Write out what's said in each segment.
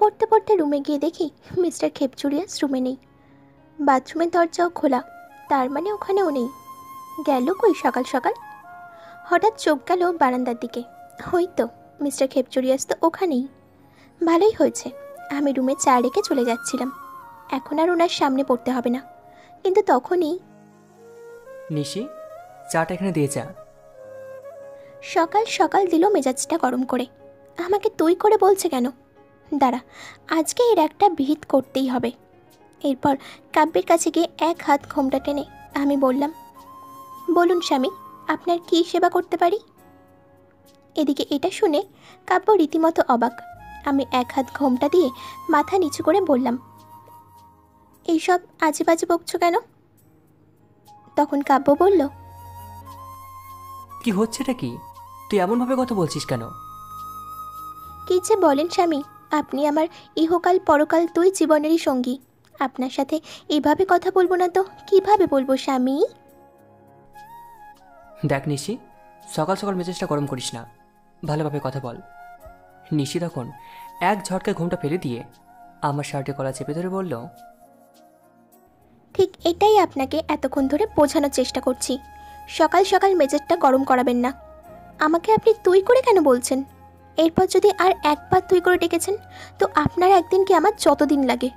পড়তে পড়তে রুমে গিয়ে দেখি মিস্টার খেপচুরিয়া রুমে নেই, বাথরুমের দরজাও খোলা, তার মানে ওখানেও নেই। গেল কই সকাল সকাল? হঠাৎ চোখ গেল বারান্দার দিকে, ওই তো মিস্টার খেপচুরিয়া তো ওখানেই। ভালোই হয়েছে, আমি রুমে চা রেখে চলে যাচ্ছিলাম, এখন আর ওনার সামনে পড়তে হবে না। কিন্তু তখনই, নিশি চাটা এখানে দিয়ে যা। সকাল সকাল দিল মেজাজটা গরম করে। আমাকে তুই করে বলছে কেন? দাঁড়া, আজকে এর একটা বিহিত করতেই হবে। এরপর কাব্যের কাছে গিয়ে এক হাত ঘোমটা টেনে আমি বললাম, বলুন স্বামী, আপনার কী সেবা করতে পারি? এদিকে এটা শুনে কাব্য রীতিমতো অবাক। আমি এক হাত ঘোমটা দিয়ে মাথা নিচু করে বললাম, এইসব আজে বাজে বকছো কেন? তখন কাব্য বলল, কি হচ্ছেটা কি? তুই এমনভাবে কথা বলছিস কেন? কি যে বলেন স্বামী, আপনি আমার ইহকাল পরকাল দুই জীবনেরই সঙ্গী, আপনার সাথে এভাবে কথা বলবো না তো কিভাবে বলবো স্বামী? দেখ নিশি, সকাল সকাল মেজাজটা গরম করিস না, ভালোভাবে কথা বল। নিশি তখন এক ঝটকায় ঘুমটা ফেলে দিয়ে আমার শার্টে গলা চেপে ধরে বলল, ঠিক এটাই আপনাকে এতক্ষণ ধরে বোঝানোর চেষ্টা করছি, সকাল সকাল মেজাজটা গরম করাবেন না। আমাকে আপনি তুই করে কেন বলছেন? এরপর যদি আর একবার তুই করে ডেকেছেন তো আপনার একদিন কি আমার যতদিন লাগে।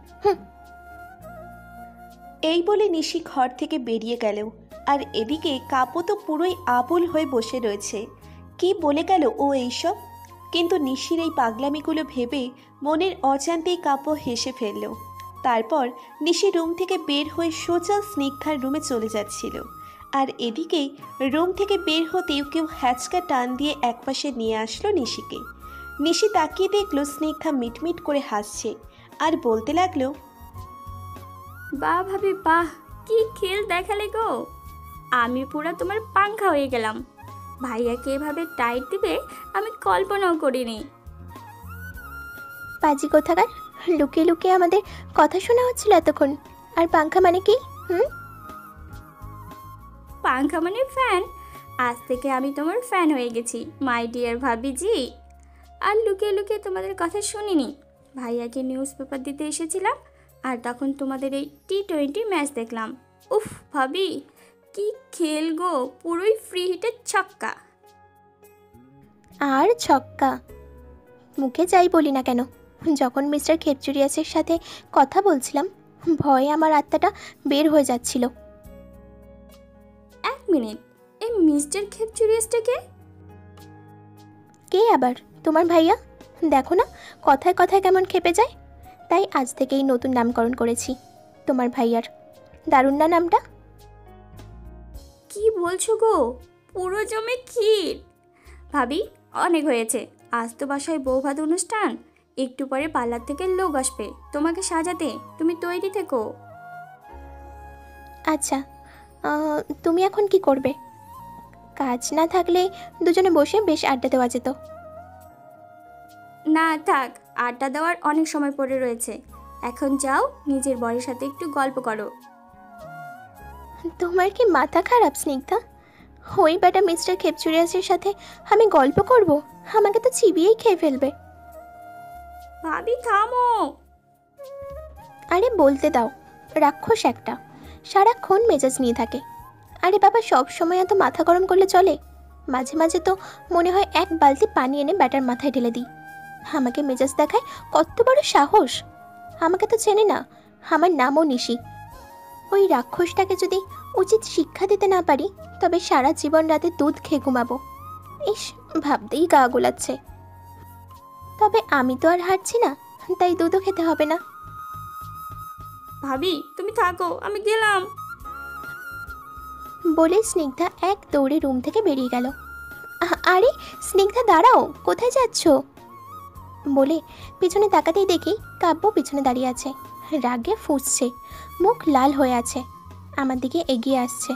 এই বলে নিশি ঘর থেকে বেরিয়ে গেল, আর এদিকে কাব্য তো পুরোই আবুল হয়ে বসে রয়েছে। কি বলে গেল ও এইসব? কিন্তু নিশির এই পাগলামিগুলো ভেবে মনের অজান্তেই কাব্য হেসে ফেলল। তারপর নিশি রুম থেকে বের হয়ে সোজা স্নিগ্ধার রুমে চলে যাচ্ছিল, আর এদিকে রুম থেকে বের হতেও কেউ হ্যাচকা টান দিয়ে একপাশে নিয়ে আসলো নিশিকে। নিশি তাকিয়ে দেখলো স্নিগ্ধা মিটমিট করে হাসছে, আর বলতে লাগলো, বাহ ভাবি বাহ, কি খেল দেখালে গো, আমি পুরা তোমার পাংখা হয়ে গেলাম। ভাইয়াকে এভাবে টাইট দিবে আমি কল্পনাও করিনি। পাজি কোথাকার, লুকিয়ে লুকিয়ে আমাদের কথা শোনা হচ্ছিল এতক্ষণ, আর পাংখা মানে কি? পাংখা মানে ফ্যান। আজ থেকে আমি তোমার ফ্যান হয়ে গেছি মাই ডিয়ার ভাবি জি। আর লুকিয়ে লুকিয়ে তোমাদের কথা শুনিনি, ভাইয়াকে নিউজ পেপার দিতে এসেছিলাম, আর তখন তোমাদের এই T20 ম্যাচ দেখলাম। উফ ভাবি, কি খেল গো, পুরোই ফ্রি হিটের ছক্কা। আর ছক্কা মুখে যাই বলি না কেন, যখন মিস্টার খেপচুরিয়াসের সাথে কথা বলছিলাম ভয়ে আমার আত্মাটা বের হয়ে যাচ্ছিল। এক মিনিট, এই মিস্টার খেপচুরিয়াসটা কে? কে আবার? তোমার ভাইয়া। দেখো না কথায় কথায় কেমন খেপে যায়, তাই আজ থেকেই নতুন নামকরণ করেছি তোমার ভাইয়ার। দারুণ না নামটা? কি বলছো গো, পুরো জমে ক্ষীর। ভাবি অনেক হয়েছে, আজ তো বাসায় বউ ভাত অনুষ্ঠান, একটু পরে পার্লার থেকে লোক আসবে তোমাকে সাজাতে, তুমি তৈরি থেকো। আচ্ছা, তুমি এখন কি করবে? কাজ না থাকলে দুজনে বসে বেশ আড্ডা দেওয়া যেত। না থাক, আড্ডা দেওয়ার অনেক সময় পড়ে রয়েছে, এখন যাও নিজের বরের সাথে একটু গল্প করো। তোমার কি মাথা খারাপ স্নিগ্ধা? ওই বেটা মিস্টার খেপচুরিয়াসের সাথে আমি গল্প করব? আমাকে তো চিবিয়েই খেয়ে ফেলবে। ভাবি থামো। আরে বলতে দাও, রাক্ষস একটা, সারাক্ষণ মেজাজ নিয়ে থাকে। আরে বাবা, সব সময় এত মাথা গরম করলে চলে? মাঝে মাঝে তো মনে হয় এক বালতি পানি এনে ব্যাটার মাথায় ঢেলে দিই। আমাকে মেজাজ দেখায়, কত বড় সাহস! আমাকে তো চেনে না, আমার নামও নিশি। ওই রাক্ষসটাকে যদি উচিত শিক্ষা দিতে না পারি তবে সারা জীবন রাতে দুধ খেয়ে ঘুমাবো। ইস, ভাবতেই গা গোলাচ্ছে। তবে আমি তো আর হাঁটছি না, তাই দুধও খেতে হবে না। ভাবি তুমি থাকো, আমি গেলাম বলে স্নিগ্ধা এক দৌড়ে রুম থেকে বেরিয়ে গেল। আরে স্নিগ্ধা দাঁড়াও, কোথায় যাচ্ছ? বলে পিছনে তাকাতেই দেখি কাব্য পিছনে দাঁড়িয়ে আছে, রাগে ফুঁসছে, মুখ লাল হয়ে আছে, আমার দিকে এগিয়ে আসছে।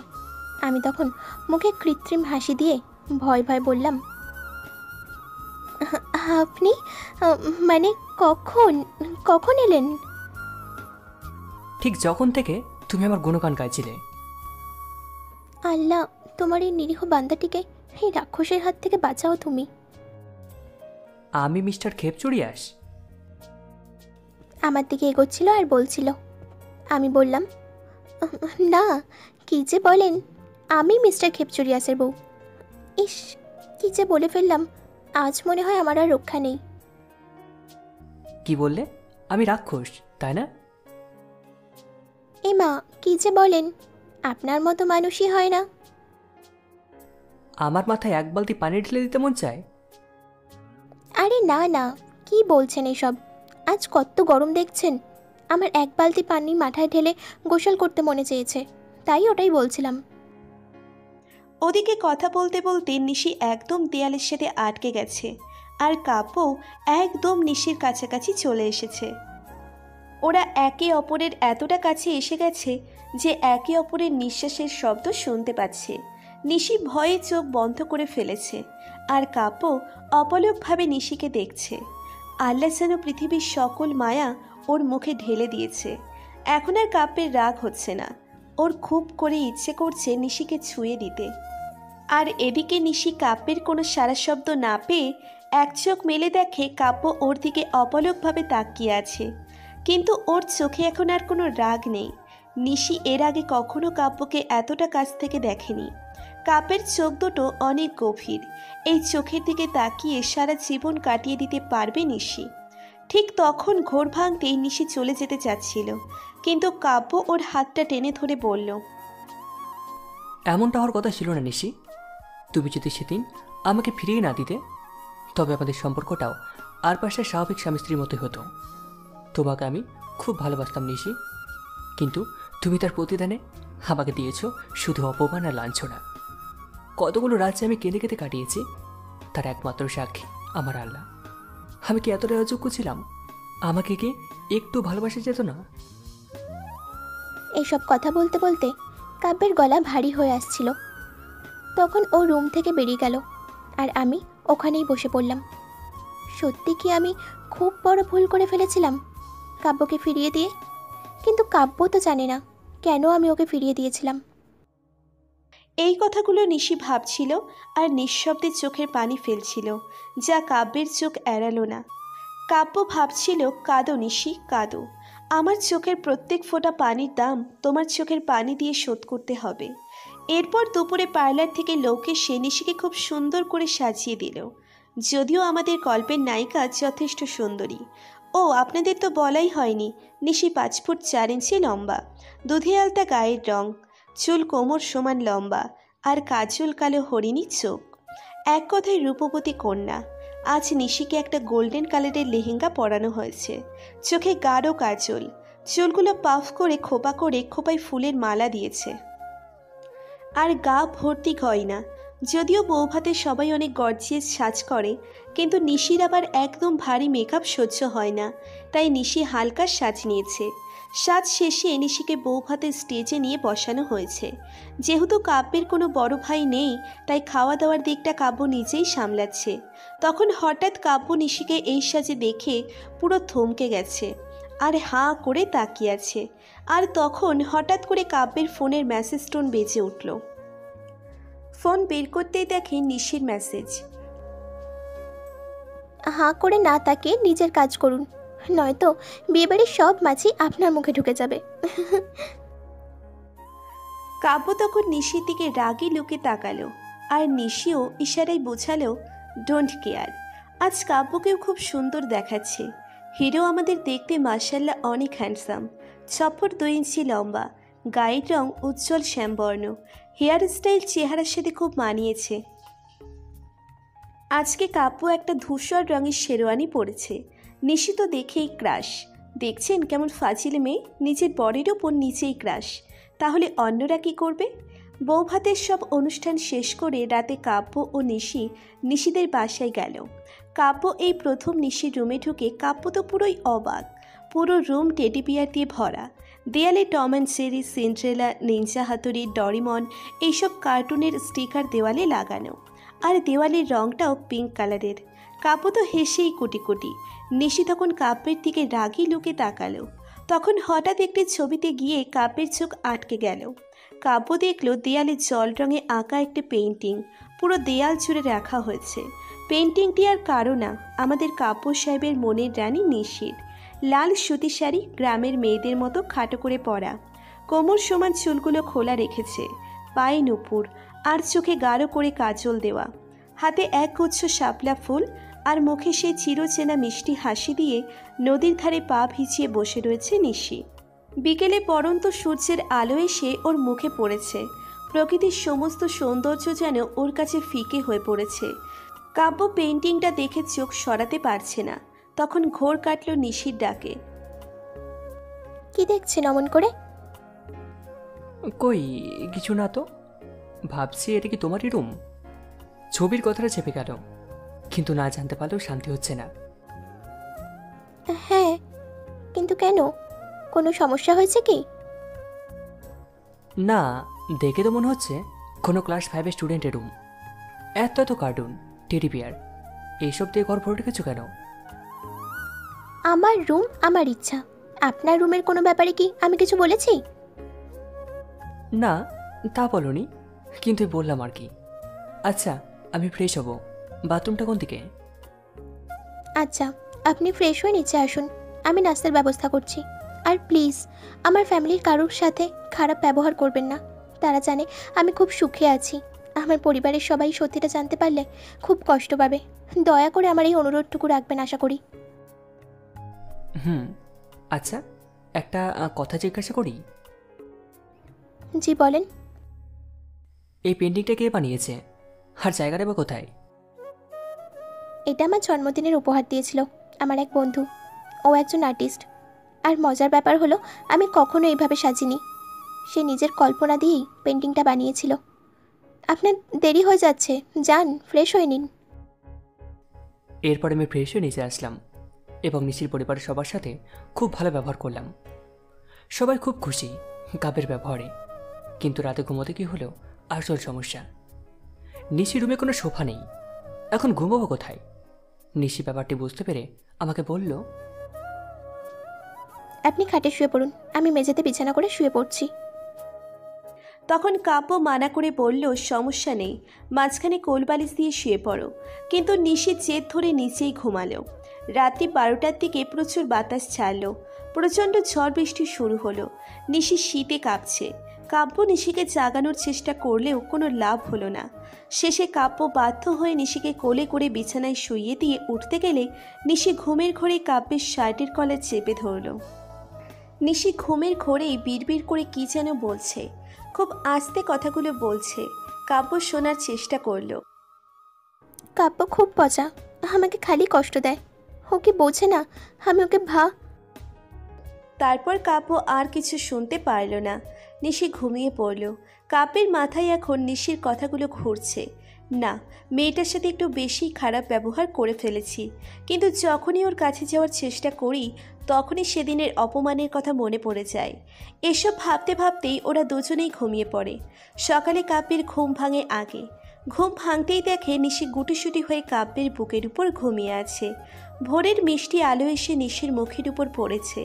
আমি তখন মুখে কৃত্রিম হাসি দিয়ে ভয় ভয় বললাম, আপনি মানে কখন কখন এলেন? ঠিক যখন থেকে তুমি আমার গুণগান গাইছিলে। আল্লাহ, তোমার এই নিরীহ বান্দাটিকে এই রাক্ষসের হাত থেকে বাঁচাও তুমি। আমি মিস্টার খেপচুরিয়াস। আমার দিকে এগোচ্ছিল আর বলছিল। আমি বললাম, না কী যে বলেন, আমি মিস্টার খেপচুরিয়াসের বউ। ইস, কী যে বলে ফেললাম, আজ মনে হয় আমার আর রক্ষা নেই। কি বললে? আমি রাক্ষস, তাই না? এমা, কী যে বলেন, আপনার মতো মানুষই হয় না। আমার মাথায় এক বালতি পানি ঢেলে দিতে মন চায়। আরে না না, কি বলছেন এসব? আজ কত গরম দেখছেন, আমার এক বালতি পানি মাথায় ঢেলে গোসল করতে মনে চেয়েছে, তাই ওটাই বলছিলাম। ওদিকে কথা বলতে বলতে নিশি একদম দেয়ালের সাথে আটকে গেছে, আর কাপও একদম নিশির কাছাকাছি চলে এসেছে। ওরা একে অপরের এতটা কাছে এসে গেছে যে একে অপরের নিঃশ্বাসের শব্দ শুনতে পাচ্ছে। নিশি ভয়ে চোখ বন্ধ করে ফেলেছে, আর কাপও অপলকভাবে নিশিকে দেখছে। আল্লাহ যেন পৃথিবীর সকল মায়া ওর মুখে ঢেলে দিয়েছে। এখন আর কাপের রাগ হচ্ছে না, ওর খুব করে ইচ্ছে করছে নিশিকে ছুঁয়ে দিতে। আর এদিকে নিশি কাপের কোনো সারা শব্দ না পেয়ে এক চোখ মেলে দেখে কাপও ওর দিকে অপলকভাবে তাকিয়ে আছে, কিন্তু ওর চোখে এখন আর কোনো রাগ নেই। নিশি এর আগে কখনো কাপকে এতটা কাছ থেকে দেখেনি। কাপের চোখ দুটো অনেক গভীর, এই চোখের দিকে তাকিয়ে সারা জীবন কাটিয়ে দিতে পারবে নিশি। ঠিক তখন ঘোর ভাঙতেই নিশি চলে যেতে চাচ্ছিল, কিন্তু কাব্য ওর হাতটা টেনে ধরে বলল, এমনটা হওয়ার কথা ছিল না নিশি। তুমি যদি সেদিন আমাকে ফিরিয়ে না দিতে, তবে আমাদের সম্পর্কটাও আর পাশে স্বাভাবিক স্বামী স্ত্রীর মতোই হতো। তোমাকে আমি খুব ভালোবাসতাম নিশি, কিন্তু তুমি তার প্রতিদানে আমাকে দিয়েছ শুধু অপমান আর লাঞ্ছনা। কতগুলো রাজ্যে আমি কেঁদে কেঁদে কাটিয়েছি, তার একমাত্র সাক্ষী আমার আল্লাহ। আমি কি এতটাই অযোগ্য ছিলাম? আমাকে কি একটু ভালোবাসা যেত না? এইসব কথা বলতে বলতে কাব্যের গলা ভারী হয়ে আসছিল। তখন ও রুম থেকে বেরিয়ে গেল, আর আমি ওখানেই বসে পড়লাম। সত্যি কি আমি খুব বড় ভুল করে ফেলেছিলাম কাব্যকে ফিরিয়ে দিয়ে? কিন্তু কাব্য তো জানে না কেন আমি ওকে ফিরিয়ে দিয়েছিলাম। এই কথাগুলো নিশি ভাবছিল আর নিঃশব্দে চোখের পানি ফেলছিল, যা কাব্যের চোখ এড়ালো না। কাব্য ভাবছিল, কাঁদো নিশি কাঁদো, আমার চোখের প্রত্যেক ফোঁটা পানির দাম তোমার চোখের পানি দিয়ে শোধ করতে হবে। এরপর দুপুরে পার্লার থেকে লোকে সে নিশিকে খুব সুন্দর করে সাজিয়ে দিল। যদিও আমাদের গল্পের নায়িকা যথেষ্ট সুন্দরী। ও আপনাদের তো বলাই হয়নি, নিশি 5 ফুট 4 ইঞ্চি লম্বা, দুধে আলতা গায়ের রং, চুল কোমর সমান লম্বা, আর কাজল কালো হরিণী চোখ। এক কথায় রূপবতী কন্যা। আজ নিশিকে একটা গোল্ডেন কালারের লেহেঙ্গা পরানো হয়েছে, চোখে গাঢ় কাজল, চুলগুলো পাফ করে খোপা করে খোপায় ফুলের মালা দিয়েছে, আর গা ভর্তি গয়না। যদিও বৌভাতে সবাই অনেক গর্জিয়াস সাজ করে, কিন্তু নিশির আবার একদম ভারী মেকআপ সহ্য হয় না, তাই নিশি হালকা সাজ নিয়েছে। সাজ শেষে নিশিকে বৌভাতে স্টেজে নিয়ে বসানো হয়েছে। যেহেতু কাব্যের কোনো বড় ভাই নেই, তাই খাওয়া দাওয়ার দিকটা কাব্য নিজেই সামলাচ্ছে। তখন হঠাৎ কাব্য নিশিকে এই সাজে দেখে পুরো থমকে গেছে, আর হাঁ করে তাকিয়ে আছে। আর তখন হঠাৎ করে কাব্যের ফোনের মেসেজ টোন বেজে উঠল। ফোন বের করতেই দেখে নিশির মেসেজ। হাঁ করে না তাকে নিজের কাজ করুন, নয়তো বিয়েবাড়ির সব মাছি আপনার মুখে ঢুকে যাবে। কাব্য তখন নিশির দিকে রাগি লুকে তাকালো, আর নিশিও ইশারায় বোঝালো, ডোন্ট কেয়ার। আজ কাব্যকেও খুব সুন্দর দেখাচ্ছে। হিরো আমাদের দেখতে মার্শাল্লাহ অনেক হ্যান্ডসাম, 6 ফুট 2 ইঞ্চি লম্বা, গায়ের রং উজ্জ্বল শ্যামবর্ণ, হেয়ার স্টাইল চেহারার সাথে খুব মানিয়েছে। আজকে কাব্য একটা ধূসর রঙের শেরওয়ানি পরেছে। নিশি তো দেখেই ক্রাশ। দেখছেন কেমন ফাজিল মেয়ে, নিজের বডির ওপর নিচেই ক্রাশ। তাহলে অন্যরা কী করবে? বৌভাতের সব অনুষ্ঠান শেষ করে রাতে কাব্য ও নিশি নিশিদের বাসায় গেল। কাব্য এই প্রথম নিশির রুমে ঢুকে কাব্য তো পুরোই অবাক। পুরো রুম টেডি বিয়ার দিয়ে ভরা। দেয়ালে Tom and Jerry, Cinderella, ninja Hattori, Doraemon এইসব কার্টুনের স্টিকার দেওয়ালে লাগানো, আর দেওয়ালের রঙটাও পিঙ্ক কালারের। কাব্য তো হেসেই কুটি কুটি। নিশি তখন কাব্যের দিকে রাগি লুকে তাকালো। তখন হঠাৎ একটি ছবিতে গিয়ে কাব্যের চোখ আটকে গেল। কাব্য দেখল দেয়ালে জল রঙে আঁকা একটি পেইন্টিং পুরো দেয়াল জুড়ে রাখা হয়েছে। পেইন্টিংটি আর কারো না, আমাদের কাব্য সাহেবের মনের রানী নিশির। लाल সুতি শাড়ি গ্রামের মেয়েদের মতো খাটো করে পরা, কোমর সমান চুলগুলো খোলা রেখেছে, পায়ে নুপুর আর চোখে গাঢ় করে কাজল দেওয়া, হাতে একগুচ্ছ শাপলা ফুল আর মুখে সেই চিরচেনা মিষ্টি হাসি দিয়ে নদীর ধারে পা ভিজিয়ে বসে রয়েছে নিশি। বিকেলে পরন্ত সূর্যের আলো এসে ওর মুখে পড়েছে। প্রকৃতির সমস্ত সৌন্দর্য যেন ওর কাছে ফিকে হয়ে পড়েছে। কাব্য পেইন্টিংটা দেখে চোখ সরাতে পারছে না। তখন ঘোর কাটল নিশির ডাকে। কি দেখছেন অমন করে? কই কিছু না তো। ভাবছি এটা কি তোমারই রুম? ছবির কথাটা চেপে গেল, কিন্তু না জানতে পারলেও শান্তি হচ্ছে না। হ্যাঁ, কিন্তু কেন? কোনো সমস্যা হয়েছে কি? না, দেখে তো মনে হচ্ছে কোনো ক্লাস 5 স্টুডেন্টের রুম। এত এত কার্টুন, টেডি বিয়ার, এইসব দিয়ে ঘর ভরে রেখেছো কেন? আমার রুম আমার ইচ্ছা। আপনার রুমের কোনো ব্যাপারে কি আমি কিছু বলেছি? না, তা বলনি, কিন্তু বললাম আর কি। আচ্ছা, আমি ফ্রেশ হব। বাথরুমটা কোন দিকে? আচ্ছা, আপনি ফ্রেশ হয়ে নিচে আসুন, আমি নাস্তার ব্যবস্থা করছি। আর প্লিজ আমার ফ্যামিলির কারোর সাথে খারাপ ব্যবহার করবেন না। তারা জানে আমি খুব সুখে আছি। আমার পরিবারের সবাই সত্যিটা জানতে পারলে খুব কষ্ট পাবে। দয়া করে আমার এই অনুরোধটুকু রাখবেন আশা করি। আচ্ছা, একটা কথা জিজ্ঞাসা করি? জি বলেন। এই পেন্টিংটা কে বানিয়েছে আর জায়গাটা বা কোথায়? এটা আমার জন্মদিনের উপহার দিয়েছিল আমার এক বন্ধু। ও একজন আর্টিস্ট। আর মজার ব্যাপার হলো আমি কখনো এইভাবে সাজিনি। সে নিজের কল্পনা দিয়েই পেন্টিংটা বানিয়েছিল। আপনার দেরি হয়ে যাচ্ছে, যান ফ্রেশ হয়ে নিন। এরপর আমি ফ্রেশ হয়ে নিচে আসলাম এবং নিশির পরিবারের সবার সাথে খুব ভালো ব্যবহার করলাম। সবাই খুব খুশি কাব্যের ব্যবহারে। কিন্তু রাতে ঘুমোতে কি হলো আসল সমস্যা। নিশির রুমে কোনো সোফা নেই। এখন ঘুমোবো কোথায়? নিশি ব্যাপারটি বুঝতে পেরে আমাকে বলল, আপনি খাটে শুয়ে পড়ুন, আমি মেঝেতে বিছানা করে শুয়ে পড়ছি। তখন কাব্য মানা করে বলল, সমস্যা নেই, মাঝখানে কোলবালিশ দিয়ে শুয়ে পড়ো। কিন্তু নিশি জেদ ধরে নিচেই ঘুমালো। রাত্রি 12টার দিকে প্রচুর বাতাস ছাড়লো। প্রচণ্ড ঝড় বৃষ্টি শুরু হলো। নিশি শীতে কাঁপছে। কাব্য নিশিকে জাগানোর চেষ্টা করলেও কোনো লাভ হলো না। শেষে কাব্য বাধ্য হয়ে নিশিকে কোলে করে বিছানায় শুইয়ে দিয়ে উঠতে গেলে নিশি ঘুমের ঘোরে কাব্যের শার্টের কলার চেপে ধরল। নিশি ঘুমের ঘোরেই বিড়বিড় করে কী যেন বলছে, খুব আস্তে কথাগুলো বলছে। কাব্য শোনার চেষ্টা করল। কাব্য খুব পচা, আমাকে খালি কষ্ট দেয়। ও কি বোঝে না আমি ওকে ভা। তারপর কাব্য আর কিছু শুনতে পারল না। নিশি ঘুমিয়ে পড়ল। কাব্যের মাথায় এখন নিশির কথাগুলো ঘুরছে, না মেয়েটার সাথে একটু বেশি খারাপ ব্যবহার করে ফেলেছি। কিন্তু যখনই ওর কাছে যাওয়ার চেষ্টা করি তখনই সেদিনের অপমানের কথা মনে পড়ে যায়। এসব ভাবতে ভাবতেই ওরা দুজনেই ঘুমিয়ে পড়ে। সকালে কাব্যের ঘুম ভাঙে আগে। ঘুম ভাঙতেই দেখে নিশি গুটিসুটি হয়ে কাব্যের বুকের উপর ঘুমিয়ে আছে। ভোরের মিষ্টি আলো এসে নিশির মুখের উপর পড়েছে।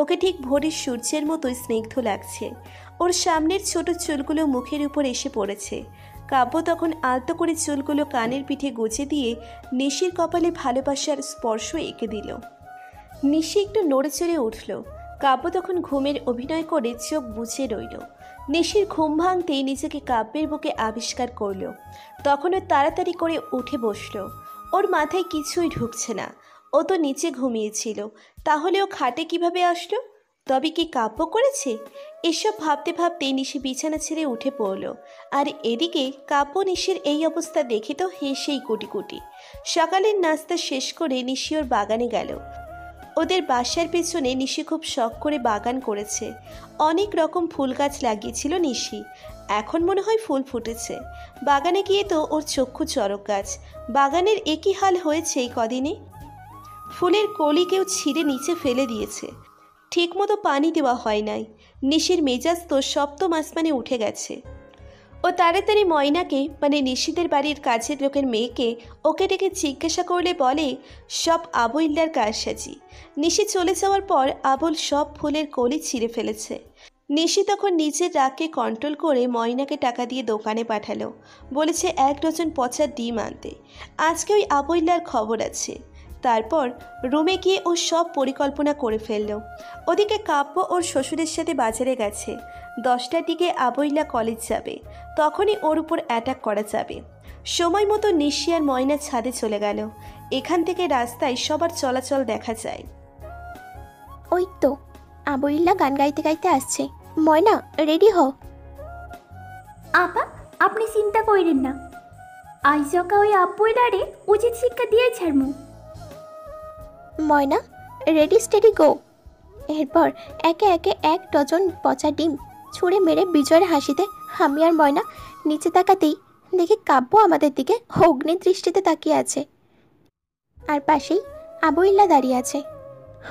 ওকে ঠিক ভোরের সূর্যের মতোই স্নিগ্ধ লাগছে। ওর সামনের ছোট চুলগুলো মুখের উপর এসে পড়েছে। কাব্য তখন আলতো করে চুলগুলো কানের পিঠে গুঁজে দিয়ে নিশির কপালে ভালোবাসার স্পর্শ এঁকে দিল। নিশি একটু নড়ে চড়ে উঠল। কাব্য তখন ঘুমের অভিনয় করে চোখ বুজে রইল। নিশির ঘুম ভাঙতেই নিজেকে কাব্যের বুকে আবিষ্কার করল। তখন ও তাড়াতাড়ি করে উঠে বসল। ওর মাথায় কিছুই ঢুকছে না। ও তো নিচে ঘুমিয়েছিল, তাহলে ও খাটে কিভাবে আসলো? তবে কি কাব্য করেছে? এসব ভাবতে ভাবতে নিশি বিছানা ছেড়ে উঠে পড়ল। আর এদিকে কাব্য নিশির এই অবস্থা দেখে তো হেসেই কুটিকুটি। সকালের নাস্তা শেষ করে নিশি ওর বাগানে গেল। ওদের বাসার পেছনে নিশি খুব শখ করে বাগান করেছে। অনেক রকম ফুল গাছ লাগিয়েছিল নিশি। এখন মনে হয় ফুল ফুটেছে। বাগানে গিয়ে তো ওর চক্ষু চরক গাছ। বাগানের একই হাল হয়েছে এই কদিনে। ফুলের কলি কেউ ছিঁড়ে নিচে ফেলে দিয়েছে। ঠিকমতো পানি দেওয়া হয় নাই। নিশির মেজাজ তো সপ্তম আসমানে উঠে গেছে। ও তাড়াতাড়ি ময়নাকে, মানে নিশিদের বাড়ির কাছের লোকের মেয়েকে, ওকে ডেকে জিজ্ঞাসা করলে বলে সব আবুল্লার কারসাজি। নিশি চলে যাওয়ার পর আবুল সব ফুলের কলি ছিঁড়ে ফেলেছে। নিশি তখন নিজের রাগকে কন্ট্রোল করে ময়নাকে টাকা দিয়ে দোকানে পাঠালো। বলেছে 1 ডজন পচা ডিম আনতে। আজকে ওই আবুল্লার খবর আছে। तारपर रूमे गिये ओ सब परिकल्पना करे फेललो। ओदिके काव्य ओर शोशुरेर साथे बाजारे गेछे, 10टार दिके आबइला कलेज जाबे, तखोनी ओर उपर अटैक करा जाबे। समय मतो निशी आर मयना छादे चले गेलो। एखान थेके रास्ताय सबार चलाचल देखा जाय। ओई तो आबइला गान गाइते गाइते आसछे, मयना रेडी हओ। आपा आपनि चिंता करेन ना, आज सकाळ ओई आबइलारे उचित शिक्षा दिये छाड़मु। मयना रेडी स्टेडी गो। एरपर एके एके एक डजन पचा डिम छुड़े मेरे विजयर हासिते आमि आर मयना नीचे ताकातेई देखी काव्य आमादेर दिके अग्नि दृष्टिते ताकिये आछे। आर पाशेई आबइला दाड़िये आछे।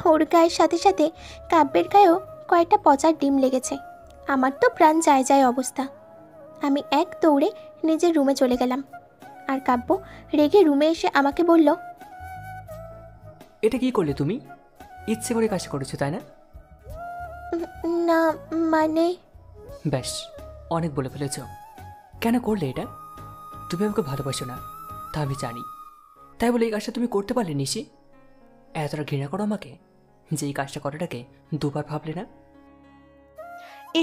ओर गायेर साथे साथे काव्येर गायेओ कयेकटा पचा डिम लेगेछे। आमार तो प्राण जाय जाय अवस्था। आमि एक दौड़े निजेर रूमे चले गेलाम। आर काव्य रेगे रूमे एसे आमाके बोललो, এটা কি করলে তুমি? ইচ্ছে করে কাজ করেছো তাই না? না মানে। বেশ, অনেক বলে ফেলেছো। কেন করলে এটা? তুমি আমাকে ভালোবাসো না তা আমি জানি, তাই বলে এই কাজটা তুমি করতে পারলে নিশি? এতটা ঘৃণা করো আমাকে যে এই কাজটা করাটাকে দুবার ভাবলে না?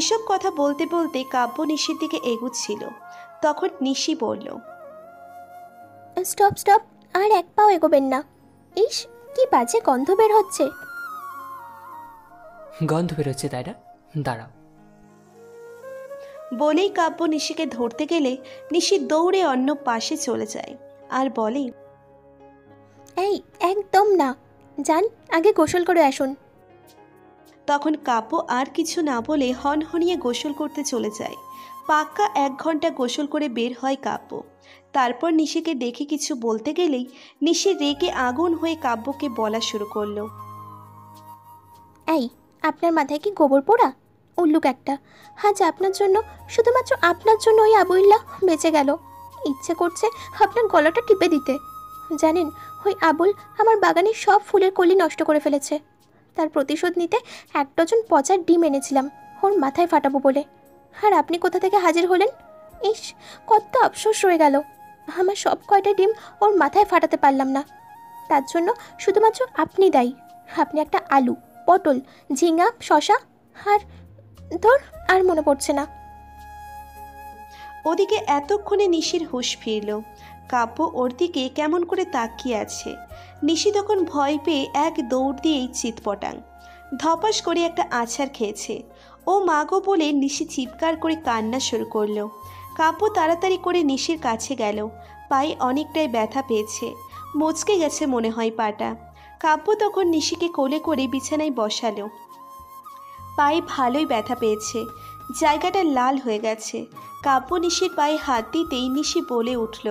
এসব কথা বলতে বলতে কাব্য নিশির দিকে এগুচ্ছিল। তখন নিশি বলল, স্টপ স্টপ, আর এক পাও এগোবেন না। ইস কি বাজে গন্ধ বের হচ্ছে। গন্ধ বের হচ্ছে তাই না? দাঁড়াও বলেই কাব্য নিশিকে ধরতে গেলে নিশি দৌড়ে অন্য পাশে চলে যায় আর বলে, এই একদম না, যান আগে গোসল করে আসুন। তখন কাব্য আর কিছু না বলে হনহনিয়ে গোসল করতে চলে যায়। পাক্কা এক ঘন্টা গোসল করে বের হয় কাব্য। তারপর নিশিকে দেখে কিছু বলতে গেলেই নিশি রেগে আগুন হয়ে কাব্যকে বলা শুরু করলো, এই আপনার মাথায় কি গোবর পোড়া? উল্লুক একটা। আজ আপনার জন্য, শুধুমাত্র আপনার জন্য ওই আবুইল্লা বেঁচে গেল। ইচ্ছে করছে আপনার গলাটা টিপে দিতে। জানেন ওই আবুল আমার বাগানের সব ফুলের কলি নষ্ট করে ফেলেছে। তার প্রতিশোধ নিতে এক ডজন পচা ডিম এনেছিলাম ওর মাথায় ফাটাবো বলে। আর আপনি কোথা থেকে হাজির হলেন? ইস কত আফসোস রয়ে গেল, আমার সব কয়টা ডিম ওর মাথায় ফাটাতে পারলাম না। তার জন্য শুধুমাত্র আপনি দায়ী। আপনি একটা আলু, পটল, ঝিঙা, শশা আর ধর আর মনে পড়ছে না। ওদিকে এতক্ষণে নিশির হুঁশ ফিরল। কাব্য ওর দিকে কেমন করে তাকিয়ে আছে। নিশি তখন ভয় পেয়ে এক দৌড় দিয়েই চিৎপটাং। ধপাস করে একটা আছাড় খেয়েছে। ও মাগো বলে নিশি চিৎকার করে কান্না শুরু করলো। কাব্য তাড়াতাড়ি করে নিশির কাছে গেল। পায়ে অনেকটাই ব্যথা পেয়েছে, মুচকে গেছে মনে হয় পাটা। কাব্য তখন নিশিকে কোলে করে বিছানায় বসালো। পায়ে ভালোই ব্যথা পেয়েছে, জায়গাটা লাল হয়ে গেছে। কাব্য নিশির পায়ে হাত দিতেই নিশি বলে উঠল,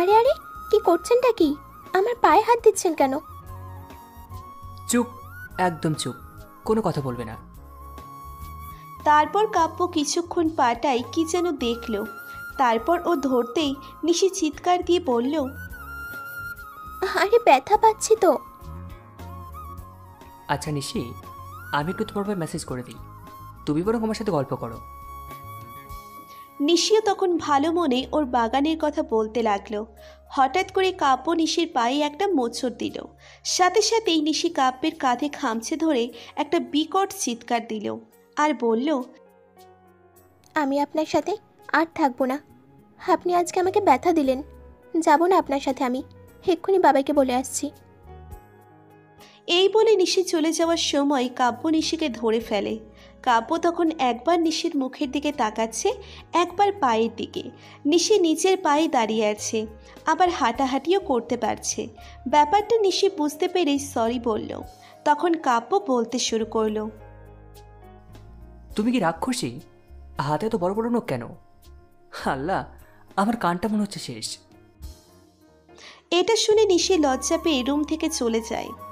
আরে আরে কি করছেনটা কি? আমার পায়ে হাত দিচ্ছেন কেন? চুপ, একদম চুপ, কোনো কথা বলবে না। তারপর কাব্য কিছুক্ষণ পাটায় কি যেন দেখলো। তারপর ও ধরতেই নিশি চিৎকার দিয়ে বলল, আরে ব্যথা পাচ্ছি তো। আচ্ছা নিশি, আমি একটু তোমার পায়ে মেসেজ করে দিই, তুমি বরং আমার সাথে গল্প করো। নিশিও তখন ভালো মনে ওর বাগানের কথা বলতে লাগলো। হঠাৎ করে কাব্য নিশির পায়ে একটা মোচড় দিল। সাথে সাথেই নিশি কাব্যের কাঁধে খামচে ধরে একটা বিকট চিৎকার দিল আর বলল, আমি আপনার সাথে আর থাকবো না। আপনি আজকে আমাকে ব্যথা দিলেন, যাব না আপনার সাথে। আমি এক্ষুনি বাবাকে বলে আসছি। এই বলে নিশি চলে যাওয়ার সময় কাব্য নিশিকে ধরে ফেলে। কাব্য তখন একবার নিশির মুখের দিকে তাকাচ্ছে, একবার পায়ের দিকে। নিশি নিচের পায়ে দাঁড়িয়ে আছে, আবার হাঁটাহাঁটিও করতে পারছে। ব্যাপারটা নিশি বুঝতে পেরে সরি বলল। তখন কাব্য বলতে শুরু করলো, তুমি কি রাক্ষসী? হাতে তো বড় বড় নখ কেন? আল্লাহ, আমার কানটা মনে হচ্ছে শেষ। এটা শুনে নিশি লজ্জা পেয়ে রুম থেকে চলে যায়।